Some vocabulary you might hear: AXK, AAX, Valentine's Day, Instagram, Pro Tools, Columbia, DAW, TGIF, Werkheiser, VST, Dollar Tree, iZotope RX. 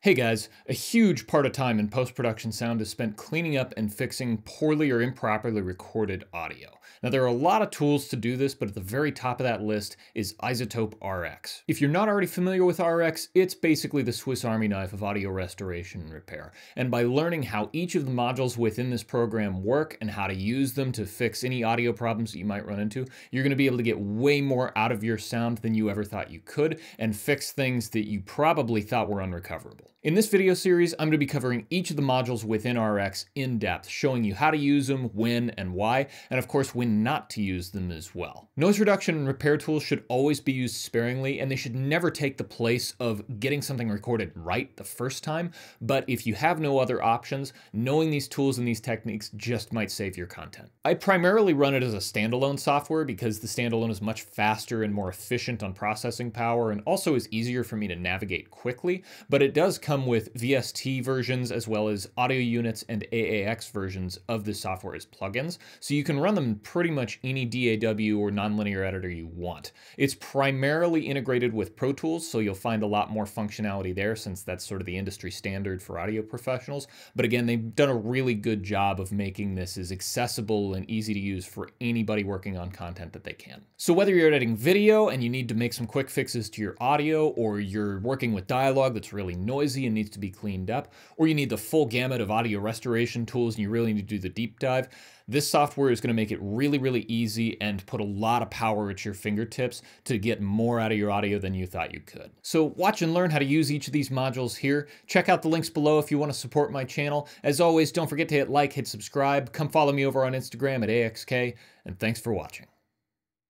Hey guys, a huge part of time in post-production sound is spent cleaning up and fixing poorly or improperly recorded audio. Now there are a lot of tools to do this, but at the very top of that list is iZotope RX. If you're not already familiar with RX, it's basically the Swiss Army knife of audio restoration and repair. And by learning how each of the modules within this program work and how to use them to fix any audio problems that you might run into, you're going to be able to get way more out of your sound than you ever thought you could and fix things that you probably thought were unrecoverable. In this video series, I'm going to be covering each of the modules within RX in depth, showing you how to use them, when and why, and of course when not to use them as well. Noise reduction and repair tools should always be used sparingly, and they should never take the place of getting something recorded right the first time, but if you have no other options, knowing these tools and these techniques just might save your content. I primarily run it as a standalone software because the standalone is much faster and more efficient on processing power and also is easier for me to navigate quickly, but it does come with VST versions as well as audio units and AAX versions of the software as plugins, so you can run them in pretty much any DAW or nonlinear editor you want. It's primarily integrated with Pro Tools, so you'll find a lot more functionality there since that's sort of the industry standard for audio professionals. But again, they've done a really good job of making this as accessible and easy to use for anybody working on content that they can. So whether you're editing video and you need to make some quick fixes to your audio, or you're working with dialogue that's really noisy and needs to be cleaned up, or you need the full gamut of audio restoration tools and you really need to do the deep dive, this software is going to make it really, really easy and put a lot of power at your fingertips to get more out of your audio than you thought you could. So watch and learn how to use each of these modules here. Check out the links below if you want to support my channel. As always, don't forget to hit like, hit subscribe, come follow me over on Instagram at AXK, and thanks for watching.